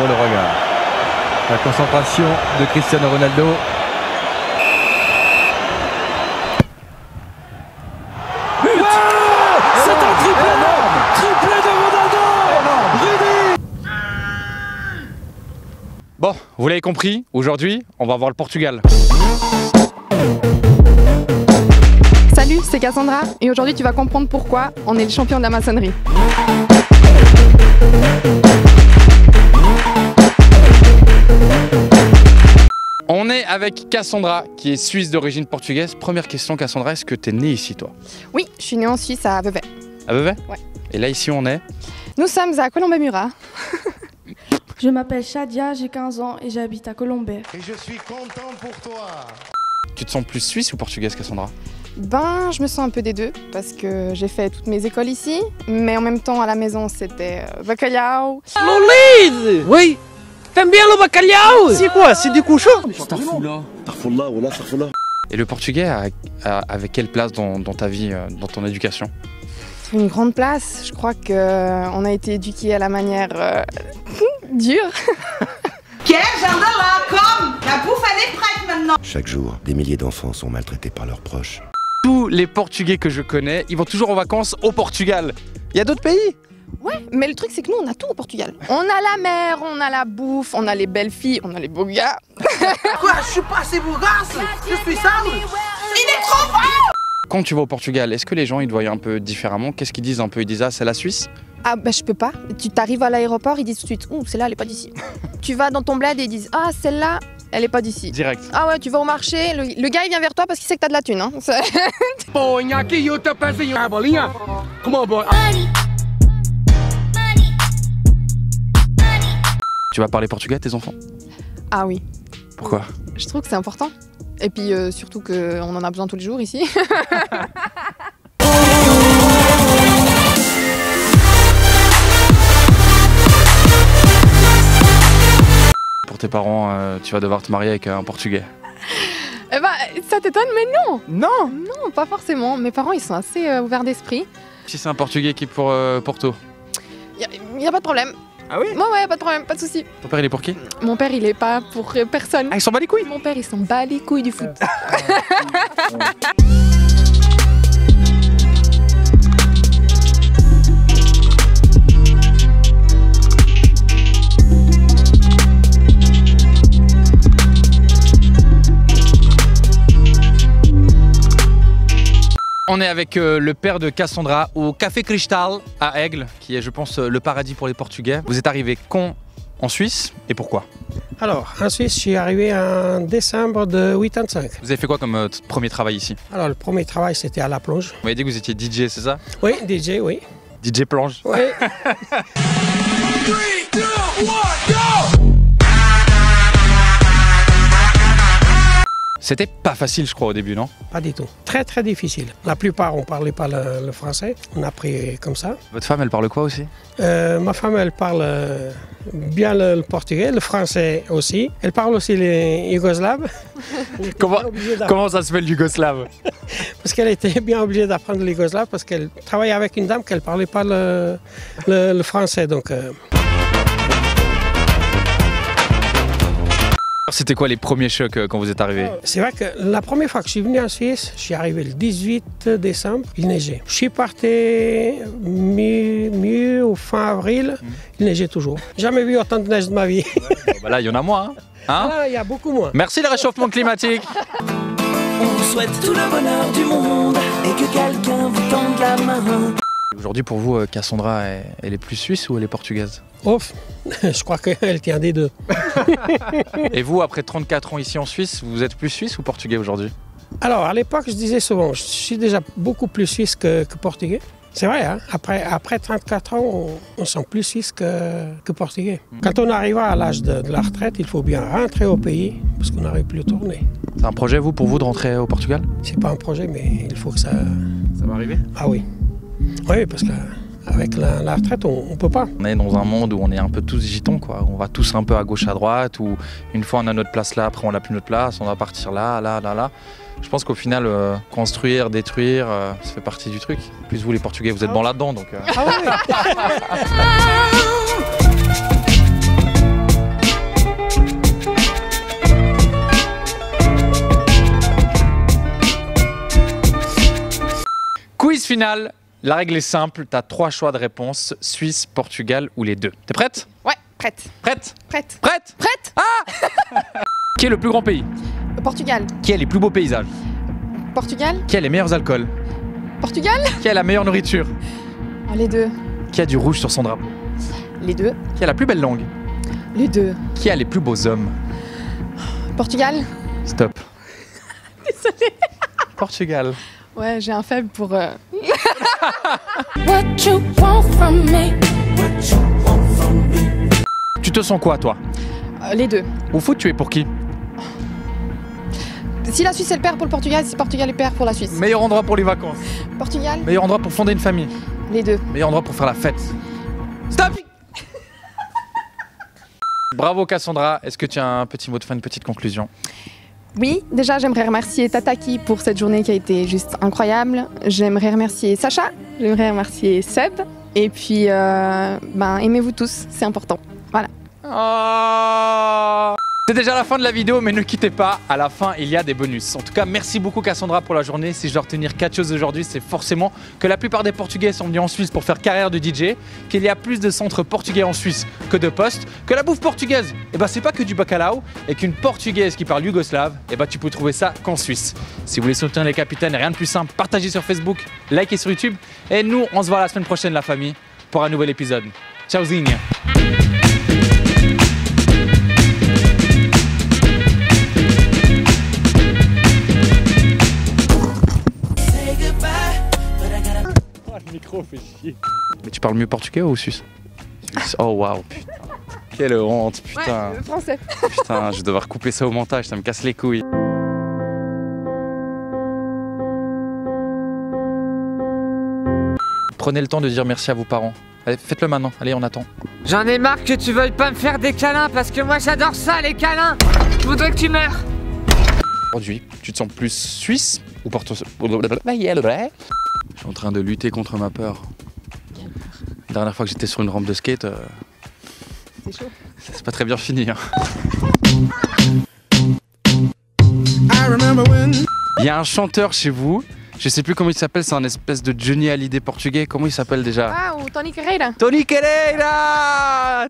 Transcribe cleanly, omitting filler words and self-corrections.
pour le regard. La concentration de Cristiano Ronaldo. But, wow, c'est un triplé énorme, triplé de Ronaldo. Rudy. Bon, vous l'avez compris, aujourd'hui, on va voir le Portugal. Salut, c'est Cassandra et aujourd'hui tu vas comprendre pourquoi on est le champion de la maçonnerie. On est avec Cassandra qui est suisse d'origine portugaise. Première question Cassandra, est-ce que tu es née ici toi? Oui, je suis née en Suisse à Vevey. À Vevey? Ouais. Et là ici on est? Nous sommes à Colombe-Mura. Je m'appelle Shadia, j'ai 15 ans et j'habite à Colombe. Et je suis content pour toi. Tu te sens plus suisse ou portugaise Cassandra? Ben, je me sens un peu des deux parce que j'ai fait toutes mes écoles ici, mais en même temps à la maison c'était Bacalhau. Lolise! Oui! T'aimes bien le Bacalhau? C'est quoi? C'est du cochon? Et le portugais avait quelle place dans ta vie, dans ton éducation? Une grande place. Je crois qu'on a été éduqués à la manière dure. Comme la bouffe elle est prête maintenant! Chaque jour, des milliers d'enfants sont maltraités par leurs proches. Tous les Portugais que je connais, ils vont toujours en vacances au Portugal. Il y a d'autres pays? Ouais, mais le truc c'est que nous on a tout au Portugal. On a la mer, on a la bouffe, on a les belles filles, on a les beaux gars. Quoi? Je suis pas assez beau gosse? Je suis simple? Il est trop fort! Quand tu vas au Portugal, est-ce que les gens ils te voient un peu différemment? Qu'est-ce qu'ils disent un peu? Ils disent ah c'est la Suisse? Ah bah je peux pas, tu t'arrives à l'aéroport, ils disent tout de suite ouh celle-là elle est pas d'ici. Tu vas dans ton bled et ils disent ah celle-là elle est pas d'ici. Direct. Ah ouais, tu vas au marché, le gars il vient vers toi parce qu'il sait que t'as de la thune hein. Tu vas parler portugais à tes enfants? Ah oui. Pourquoi? Je trouve que c'est important. Et puis surtout qu'on en a besoin tous les jours ici. Tes parents, tu vas devoir te marier avec un Portugais. Eh ben, ça t'étonne, mais non. Non. Non, pas forcément. Mes parents, ils sont assez ouverts d'esprit. Si c'est un Portugais qui est pour Porto, il n'y a pas de problème. Ah oui? Moi, ouais, pas de problème, pas de souci. Ton père, il est pour qui? Mon père, il est pas pour personne. Ah, il s'en bat les couilles? Mon père, il s'en bat les couilles du foot. On est avec le père de Cassandra au Café Cristal à Aigle, qui est je pense le paradis pour les Portugais. Vous êtes arrivé quand en Suisse et pourquoi? Alors, en Suisse, je suis arrivé en décembre de 85. Vous avez fait quoi comme premier travail ici? Alors, le premier travail, c'était à la plonge. Vous m'avez dit que vous étiez DJ, c'est ça? Oui, DJ, oui. DJ plonge? Oui. 3, 2, 1, go! C'était pas facile, je crois, au début, non? Pas du tout. Très, très difficile. La plupart, on parlait pas le français. On a pris comme ça. Votre femme, elle parle quoi aussi? Ma femme, elle parle bien le portugais, le français aussi. Elle parle aussi les yougoslaves. Comment ça se fait, le yougoslave? Parce qu'elle était bien obligée d'apprendre le yougoslave parce qu'elle travaillait avec une dame qu'elle parlait pas le français, donc... C'était quoi les premiers chocs quand vous êtes arrivé? C'est vrai que la première fois que je suis venu en Suisse, je suis arrivé le 18 décembre, il neigeait. Je suis parti mi ou fin avril, il neigeait toujours. Jamais vu autant de neige de ma vie. Ouais, bah là, il y en a moins. Hein? Là, il y a beaucoup moins. Merci le réchauffement climatique. On vous souhaite tout le bonheur du monde et que quelqu'un vous tende la main. Aujourd'hui, pour vous, Cassandra, elle est plus suisse ou elle est portugaise? Ouf, je crois qu'elle tient des deux. Et vous, après 34 ans ici en Suisse, vous êtes plus suisse ou portugais aujourd'hui? Alors, à l'époque, je disais souvent, je suis déjà beaucoup plus suisse que portugais. C'est vrai, hein? après 34 ans, on sent plus suisse que portugais. Quand on arrive à l'âge de la retraite, il faut bien rentrer au pays, parce qu'on n'arrive plus à tourner. C'est un projet, vous, pour vous, de rentrer au Portugal? C'est pas un projet, mais il faut que ça... Ça va arriver? Ah oui. Oui, parce qu'avec la retraite, on peut pas. On est dans un monde où on est un peu tous gitons, quoi. On va tous un peu à gauche, à droite, où une fois on a notre place là, après on n'a plus notre place, on va partir là, là, là, là. Je pense qu'au final, construire, détruire, ça fait partie du truc. En plus, vous les Portugais, vous êtes bon là-dedans, donc... Ah oui. finale, la règle est simple, t'as 3 choix de réponse, Suisse, Portugal ou les deux. T'es prête? Ouais, prête. Prête? Prête. Prête? Prête. Ah. Qui est le plus grand pays? Portugal. Qui a les plus beaux paysages? Portugal. Qui a les meilleurs alcools? Portugal. Qui a la meilleure nourriture? Oh, les deux. Qui a du rouge sur son drapeau? Les deux. Qui a la plus belle langue? Les deux. Qui a les plus beaux hommes? Portugal. Stop. Désolée. Portugal. Ouais, j'ai un faible pour... Tu te sens quoi, toi? Les deux. Au foot, tu es pour qui? Si la Suisse, elle perd pour le Portugal, si Portugal, elle perd pour la Suisse. Meilleur endroit pour les vacances? Portugal. Meilleur endroit pour fonder une famille? Les deux. Meilleur endroit pour faire la fête? Stop. Bravo Cassandra, est-ce que tu as un petit mot de fin, une petite conclusion? Oui, déjà j'aimerais remercier Tataki pour cette journée qui a été juste incroyable. J'aimerais remercier Sacha, j'aimerais remercier Seb. Et puis, aimez-vous tous, c'est important. Voilà. Oh, c'est déjà la fin de la vidéo, mais ne quittez pas, à la fin il y a des bonus. En tout cas, merci beaucoup Cassandra pour la journée. Si je dois retenir 4 choses aujourd'hui, c'est forcément que la plupart des Portugais sont venus en Suisse pour faire carrière de DJ, qu'il y a plus de centres portugais en Suisse que de postes, que la bouffe portugaise, eh ben, c'est pas que du bacalhau, et qu'une Portugaise qui parle yougoslave, eh ben, tu peux trouver ça qu'en Suisse. Si vous voulez soutenir les capitaines, rien de plus simple, partagez sur Facebook, likez sur YouTube, et nous on se voit la semaine prochaine la famille pour un nouvel épisode. Ciao Zing. Mais tu parles mieux portugais ou suisse? Oh waouh, putain. Quelle honte, putain. Ouais, français. Putain, je vais devoir couper ça au montage, ça me casse les couilles. Prenez le temps de dire merci à vos parents. Allez, faites-le maintenant. Allez, on attend. J'en ai marre que tu veuilles pas me faire des câlins parce que moi j'adore ça, les câlins. Je voudrais que tu meurs. Aujourd'hui, tu te sens plus suisse ou portugais? Je suis en train de lutter contre ma peur. La dernière fois que j'étais sur une rampe de skate, c'est chaud. C'est pas très bien fini. Hein. Il y a un chanteur chez vous, je sais plus comment il s'appelle, c'est un espèce de Johnny Hallyday portugais. Comment il s'appelle déjà? Ah, ou Tony Carrera. Tony Carrera.